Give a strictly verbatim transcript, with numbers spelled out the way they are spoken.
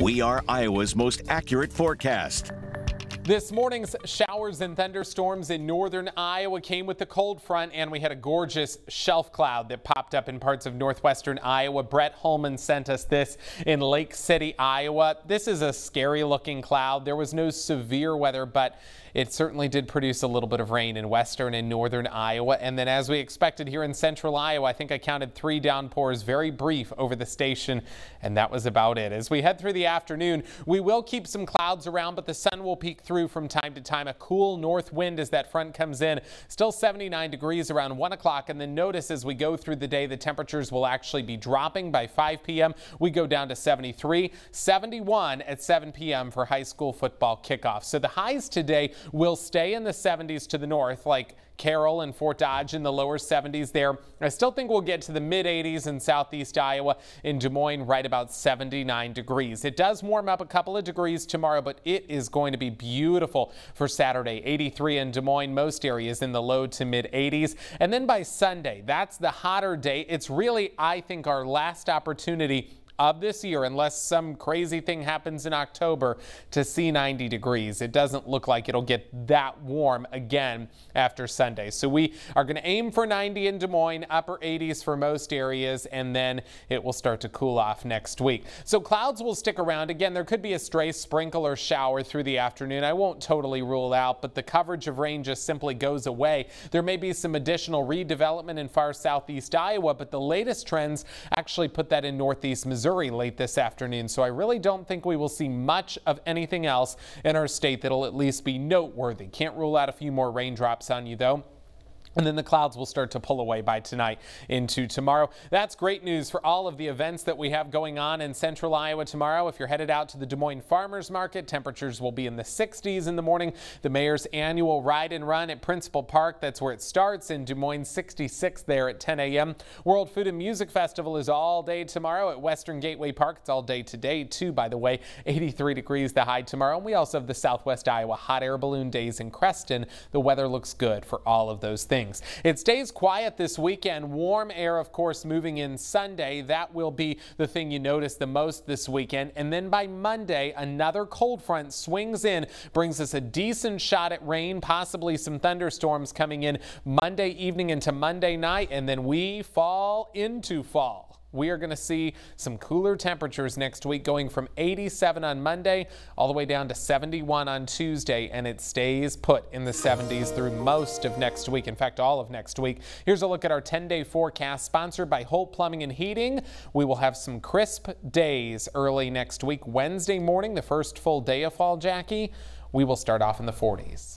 We are Iowa's most accurate forecast. This morning's showers and thunderstorms in northern Iowa came with the cold front, and we had a gorgeous shelf cloud that popped up in parts of northwestern Iowa. Brett Holman sent us this in Lake City, Iowa. This is a scary looking cloud. There was no severe weather, but it certainly did produce a little bit of rain in western and northern Iowa. And then, as we expected here in central Iowa, I think I counted three downpours, very brief, over the station, and that was about it. As we head through the afternoon, we will keep some clouds around, but the sun will peek through from time to time. A cool north wind as that front comes in. Still seventy-nine degrees around one o'clock, and then notice as we go through the day, the temperatures will actually be dropping. By five p m we go down to seventy-three, seventy-one at seven p m for high school football kickoff. So the highs today will stay in the seventies to the north, like Carroll and Fort Dodge in the lower seventies there. I still think we'll get to the mid eighties in southeast Iowa. In Des Moines, right about seventy-nine degrees. It does warm up a couple of degrees tomorrow, but it is going to be beautiful for Saturday. eighty-three in Des Moines, most areas in the low to mid eighties. And then by Sunday, that's the hotter day. It's really, I think, our last opportunity of this year, unless some crazy thing happens in October, to see ninety degrees. It doesn't look like it'll get that warm again after Sunday. So we are going to aim for ninety in Des Moines, upper eighties for most areas, and then it will start to cool off next week. So clouds will stick around. Again, there could be a stray sprinkle or shower through the afternoon. I won't totally rule out, but the coverage of rain just simply goes away. There may be some additional redevelopment in far southeast Iowa, but the latest trends actually put that in northeast Missouri late this afternoon, so I really don't think we will see much of anything else in our state that'll at least be noteworthy. Can't rule out a few more raindrops on you, though. And then the clouds will start to pull away by tonight into tomorrow. That's great news for all of the events that we have going on in central Iowa tomorrow. If you're headed out to the Des Moines Farmers Market, temperatures will be in the sixties in the morning. The mayor's annual ride and run at Principal Park, that's where it starts in Des Moines, sixty-six there at ten a m World Food and Music Festival is all day tomorrow at Western Gateway Park. It's all day today, too, by the way. eighty-three degrees the high tomorrow. And we also have the Southwest Iowa Hot Air Balloon Days in Creston. The weather looks good for all of those things. It stays quiet this weekend. Warm air, of course, moving in Sunday. That will be the thing you notice the most this weekend. And then by Monday, another cold front swings in, brings us a decent shot at rain, possibly some thunderstorms coming in Monday evening into Monday night. And then we fall into fall. We are going to see some cooler temperatures next week, going from eighty-seven on Monday all the way down to seventy-one on Tuesday, and it stays put in the seventies through most of next week. In fact, all of next week. Here's a look at our ten-day forecast, sponsored by Holt Plumbing and Heating. We will have some crisp days early next week. Wednesday morning, the first full day of fall, Jackie, we will start off in the forties.